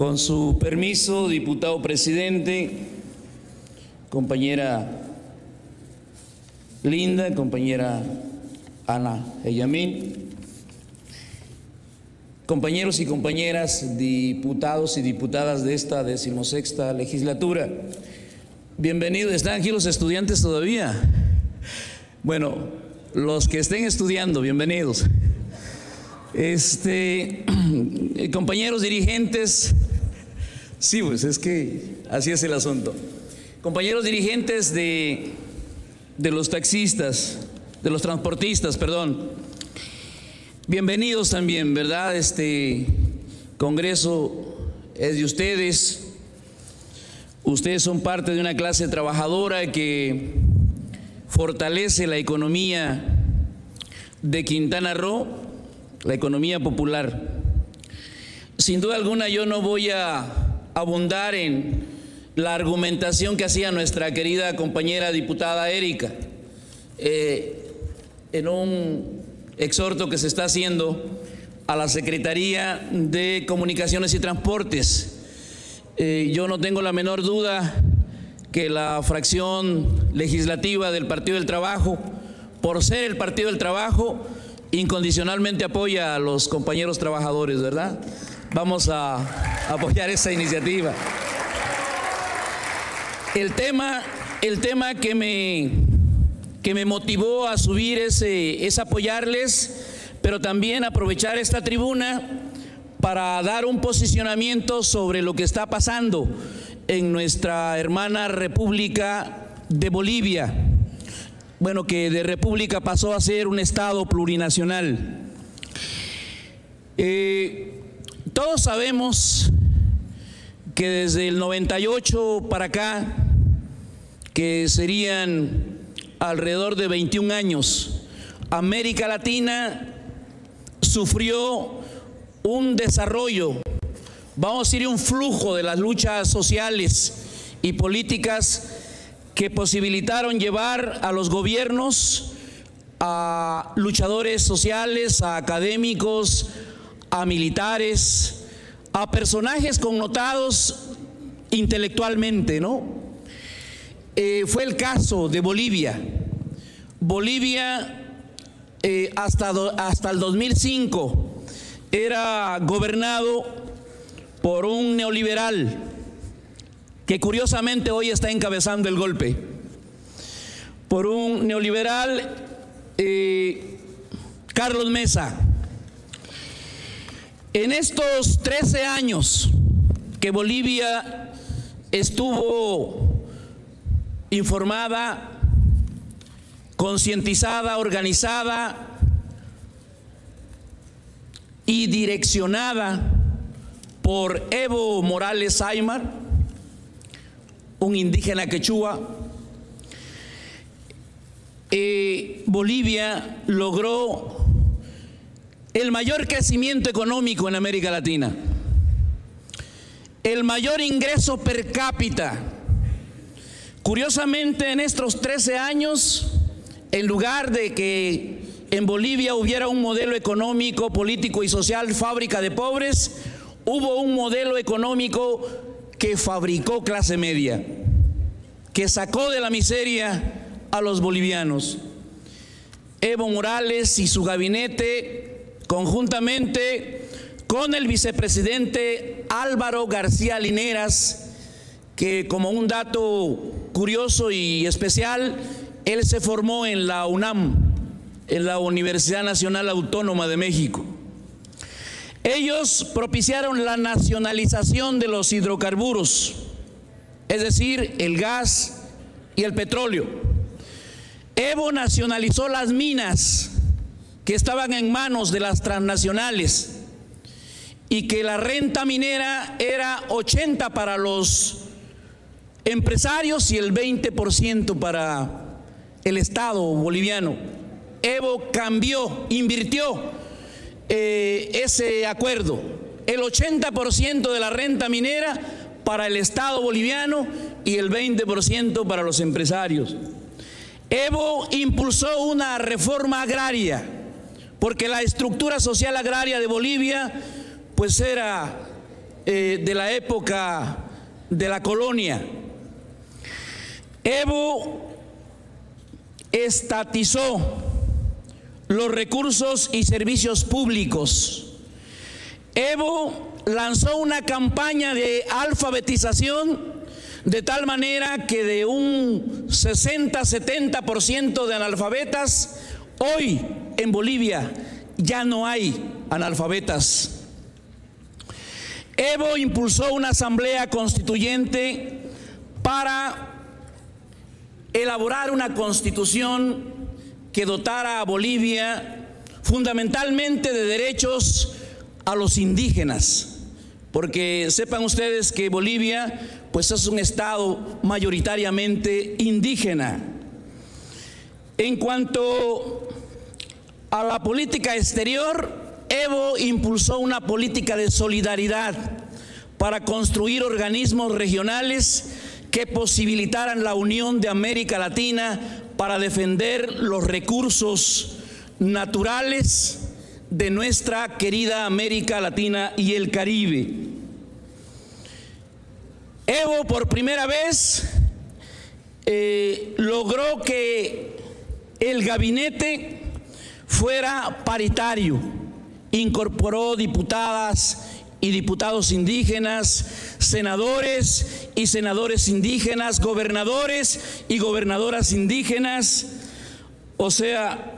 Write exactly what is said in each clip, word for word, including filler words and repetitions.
Con su permiso, diputado presidente, compañera Linda, compañera Ana Eyamín, compañeros y compañeras, diputados y diputadas de esta decimosexta legislatura, bienvenidos. ¿Están aquí los estudiantes todavía? Bueno, los que estén estudiando, bienvenidos. Este, compañeros dirigentes, sí, pues es que así es el asunto. Compañeros dirigentes de, de los taxistas, de los transportistas, perdón. Bienvenidos también, ¿verdad? Este Congreso es de ustedes. Ustedes son parte de una clase trabajadora que fortalece la economía de Quintana Roo, la economía popular. Sin duda alguna yo no voy a abundar en la argumentación que hacía nuestra querida compañera diputada Erika eh, en un exhorto que se está haciendo a la Secretaría de Comunicaciones y Transportes. Eh, yo no tengo la menor duda que la fracción legislativa del Partido del Trabajo, por ser el Partido del Trabajo, incondicionalmente apoya a los compañeros trabajadores, ¿verdad? Vamos a apoyar esa iniciativa. El tema, el tema que me, que me motivó a subir es, es apoyarles, pero también aprovechar esta tribuna para dar un posicionamiento sobre lo que está pasando en nuestra hermana República de Bolivia. Bueno, que de república pasó a ser un estado plurinacional. Eh, todos sabemos que desde el noventa y ocho para acá, que serían alrededor de veintiún años, América Latina sufrió un desarrollo, vamos a decir un flujo de las luchas sociales y políticas que posibilitaron llevar a los gobiernos, a luchadores sociales, a académicos, a militares, a personajes connotados intelectualmente, ¿no? Eh, fue el caso de Bolivia. Bolivia eh, hasta, do, hasta el dos mil cinco era gobernado por un neoliberal, que curiosamente hoy está encabezando el golpe, por un neoliberal, eh, Carlos Mesa. En estos trece años que Bolivia estuvo informada, concientizada, organizada y direccionada por Evo Morales Ayma, un indígena quechua, eh, Bolivia logró el mayor crecimiento económico en América Latina, el mayor ingreso per cápita. Curiosamente, en estos trece años, en lugar de que en Bolivia hubiera un modelo económico, político y social fábrica de pobres, hubo un modelo económico que fabricó clase media, que sacó de la miseria a los bolivianos. Evo Morales y su gabinete, conjuntamente con el vicepresidente Álvaro García Linera, que como un dato curioso y especial, él se formó en la UNAM, en la Universidad Nacional Autónoma de México. Ellos propiciaron la nacionalización de los hidrocarburos, es decir, el gas y el petróleo. Evo nacionalizó las minas que estaban en manos de las transnacionales y que la renta minera era ochenta para los empresarios y el veinte por ciento para el Estado boliviano. Evo cambió, invirtió Eh, ese acuerdo, el ochenta por ciento de la renta minera para el Estado boliviano y el veinte por ciento para los empresarios. Evo impulsó una reforma agraria, porque la estructura social agraria de Bolivia pues era eh, de la época de la colonia. Evo estatizó los recursos y servicios públicos. Evo lanzó una campaña de alfabetización de tal manera que de un sesenta a setenta por ciento de analfabetas, hoy en Bolivia ya no hay analfabetas. Evo impulsó una asamblea constituyente para elaborar una constitución que dotara a Bolivia fundamentalmente de derechos a los indígenas, porque sepan ustedes que Bolivia pues es un estado mayoritariamente indígena. En cuanto a la política exterior, Evo impulsó una política de solidaridad para construir organismos regionales que posibilitaran la unión de América Latina para defender los recursos naturales de nuestra querida América Latina y el Caribe. Evo por primera vez eh, logró que el gabinete fuera paritario. Incorporó diputadas y diputados indígenas, senadores y senadores indígenas, gobernadores y gobernadoras indígenas. O sea,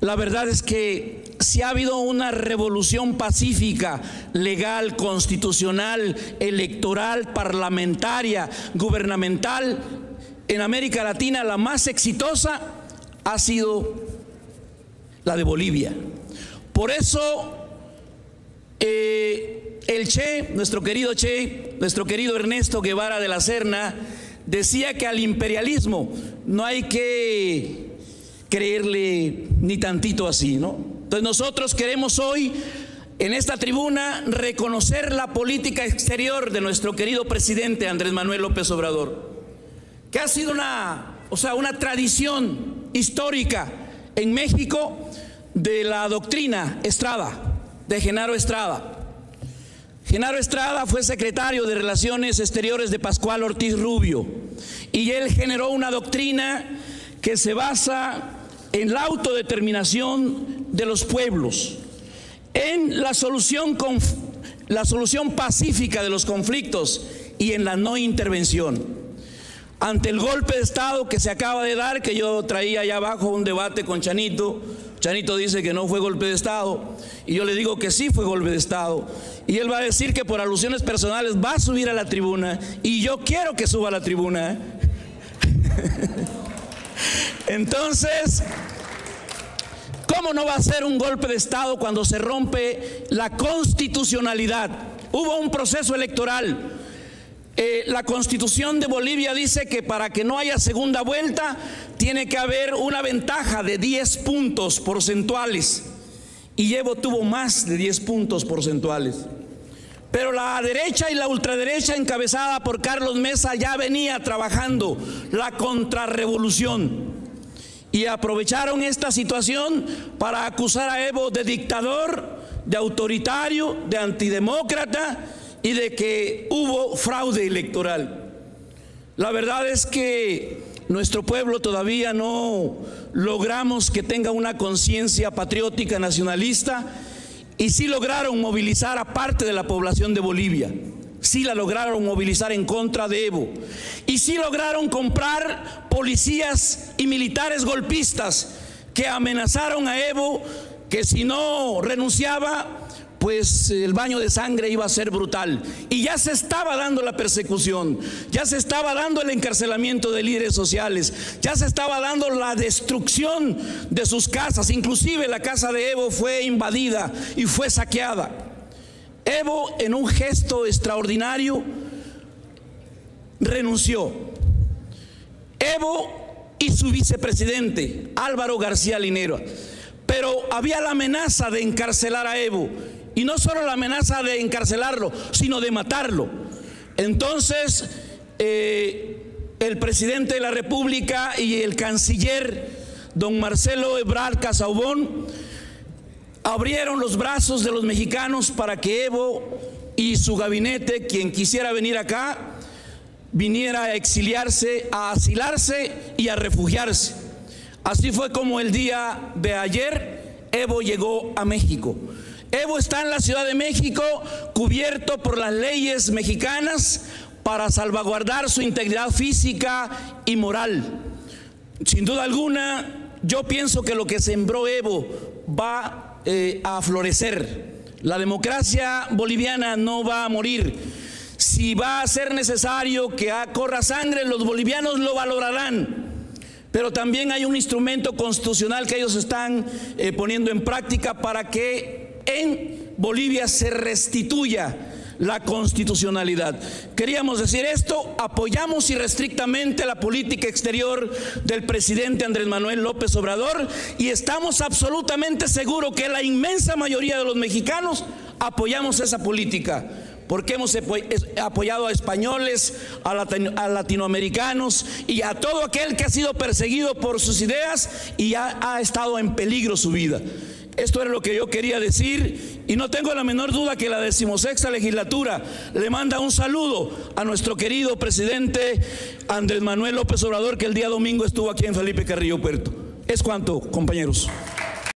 la verdad es que sí ha habido una revolución pacífica, legal, constitucional, electoral, parlamentaria, gubernamental. En América Latina la más exitosa ha sido la de Bolivia. Por eso eh, el Che, nuestro querido Che, nuestro querido Ernesto Guevara de la Serna, decía que al imperialismo no hay que creerle ni tantito así, ¿no? Entonces nosotros queremos hoy en esta tribuna reconocer la política exterior de nuestro querido presidente Andrés Manuel López Obrador, que ha sido una, o sea, una tradición histórica en México, de la doctrina Estrada, de Genaro Estrada. Genaro Estrada fue secretario de Relaciones Exteriores de Pascual Ortiz Rubio y él generó una doctrina que se basa en la autodeterminación de los pueblos, en la solución, la solución pacífica de los conflictos y en la no intervención. Ante el golpe de Estado que se acaba de dar, que yo traía allá abajo un debate con Chanito, Chanito dice que no fue golpe de Estado, y yo le digo que sí fue golpe de Estado, y él va a decir que por alusiones personales va a subir a la tribuna, y yo quiero que suba a la tribuna. Entonces, ¿cómo no va a ser un golpe de Estado cuando se rompe la constitucionalidad? Hubo un proceso electoral. Eh, la Constitución de Bolivia dice que para que no haya segunda vuelta tiene que haber una ventaja de diez puntos porcentuales, y Evo tuvo más de diez puntos porcentuales, pero la derecha y la ultraderecha encabezada por Carlos Mesa ya venía trabajando la contrarrevolución y aprovecharon esta situación para acusar a Evo de dictador, de autoritario, de antidemócrata y de que hubo fraude electoral. La verdad es que nuestro pueblo todavía no logramos que tenga una conciencia patriótica nacionalista, y sí lograron movilizar a parte de la población de Bolivia, sí la lograron movilizar en contra de Evo, y sí lograron comprar policías y militares golpistas que amenazaron a Evo que si no renunciaba, pues el baño de sangre iba a ser brutal. Y ya se estaba dando la persecución, ya se estaba dando el encarcelamiento de líderes sociales, ya se estaba dando la destrucción de sus casas. Inclusive la casa de Evo fue invadida y fue saqueada. Evo, en un gesto extraordinario, renunció. Evo y su vicepresidente Álvaro García Linera. Pero había la amenaza de encarcelar a Evo. Y no solo la amenaza de encarcelarlo, sino de matarlo. Entonces, eh, el presidente de la República y el canciller, don Marcelo Ebrard Casaubón, abrieron los brazos de los mexicanos para que Evo y su gabinete, quien quisiera venir acá, viniera a exiliarse, a asilarse y a refugiarse. Así fue como el día de ayer Evo llegó a México. Evo está en la Ciudad de México cubierto por las leyes mexicanas para salvaguardar su integridad física y moral. Sin duda alguna, yo pienso que lo que sembró Evo va eh, a florecer. La democracia boliviana no va a morir. Si va a ser necesario que corra sangre, los bolivianos lo valorarán. Pero también hay un instrumento constitucional que ellos están eh, poniendo en práctica para que en Bolivia se restituya la constitucionalidad. Queríamos decir esto, apoyamos irrestrictamente la política exterior del presidente Andrés Manuel López Obrador y estamos absolutamente seguros que la inmensa mayoría de los mexicanos apoyamos esa política, porque hemos apoyado a españoles, a, latino, a latinoamericanos y a todo aquel que ha sido perseguido por sus ideas y ha, ha estado en peligro su vida. Esto era lo que yo quería decir y no tengo la menor duda que la decimosexta legislatura le manda un saludo a nuestro querido presidente Andrés Manuel López Obrador, que el día domingo estuvo aquí en Felipe Carrillo Puerto. Es cuanto, compañeros.